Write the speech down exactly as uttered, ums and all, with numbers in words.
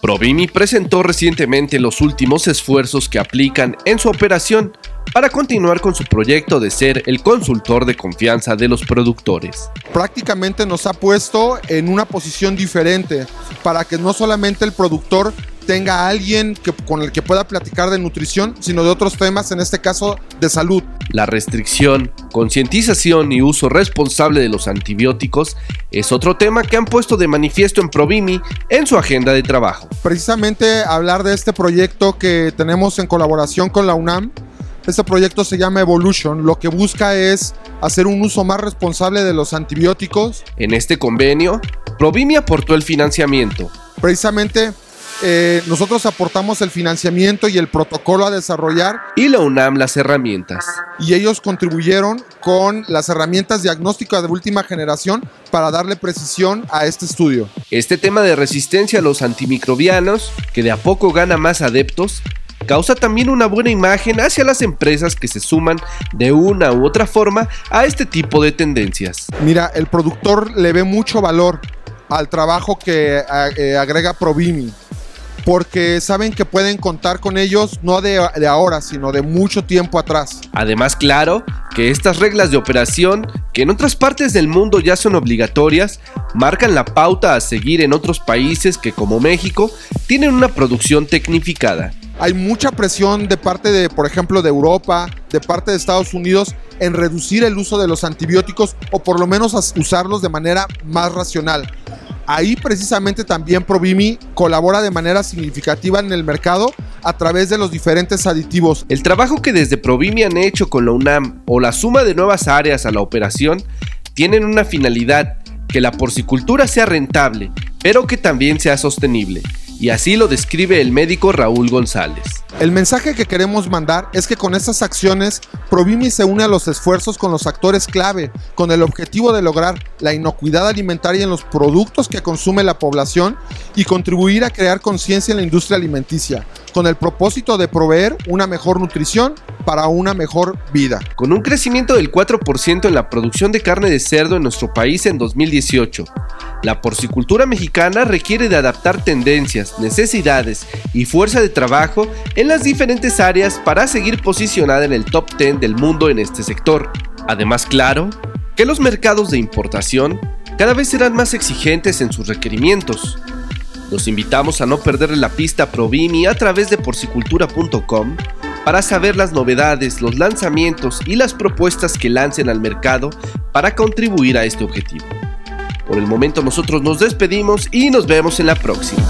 Provimi presentó recientemente los últimos esfuerzos que aplican en su operación para continuar con su proyecto de ser el consultor de confianza de los productores. Prácticamente nos ha puesto en una posición diferente para que no solamente el productor tenga a alguien que, con el que pueda platicar de nutrición, sino de otros temas, en este caso de salud. La restricción, concientización y uso responsable de los antibióticos es otro tema que han puesto de manifiesto en Provimi en su agenda de trabajo. Precisamente hablar de este proyecto que tenemos en colaboración con la UNAM. Este proyecto se llama Evolution, lo que busca es hacer un uso más responsable de los antibióticos. En este convenio, Provimi aportó el financiamiento. Precisamente Eh, nosotros aportamos el financiamiento y el protocolo a desarrollar. Y la UNAM las herramientas. Y ellos contribuyeron con las herramientas diagnósticas de última generación para darle precisión a este estudio. Este tema de resistencia a los antimicrobianos, que de a poco gana más adeptos, causa también una buena imagen hacia las empresas que se suman de una u otra forma a este tipo de tendencias. Mira, el productor le ve mucho valor al trabajo que eh, agrega Provimi, porque saben que pueden contar con ellos no de, de ahora, sino de mucho tiempo atrás. Además, claro, que estas reglas de operación, que en otras partes del mundo ya son obligatorias, marcan la pauta a seguir en otros países que, como México, tienen una producción tecnificada. Hay mucha presión de parte de, por ejemplo, de Europa, de parte de Estados Unidos, en reducir el uso de los antibióticos o por lo menos usarlos de manera más racional. Ahí precisamente también Provimi colabora de manera significativa en el mercado a través de los diferentes aditivos. El trabajo que desde Provimi han hecho con la UNAM o la suma de nuevas áreas a la operación tienen una finalidad: que la porcicultura sea rentable, pero que también sea sostenible. Y así lo describe el médico Raúl González. El mensaje que queremos mandar es que con estas acciones, Provimi se une a los esfuerzos con los actores clave, con el objetivo de lograr la inocuidad alimentaria en los productos que consume la población y contribuir a crear conciencia en la industria alimenticia, con el propósito de proveer una mejor nutrición para una mejor vida. Con un crecimiento del cuatro por ciento en la producción de carne de cerdo en nuestro país en dos mil dieciocho, la porcicultura mexicana requiere de adaptar tendencias, necesidades y fuerza de trabajo en las diferentes áreas para seguir posicionada en el top diez del mundo en este sector. Además, claro, que los mercados de importación cada vez serán más exigentes en sus requerimientos. Los invitamos a no perderle la pista a Provimi a través de porcicultura punto com para saber las novedades, los lanzamientos y las propuestas que lancen al mercado para contribuir a este objetivo. Por el momento nosotros nos despedimos y nos vemos en la próxima.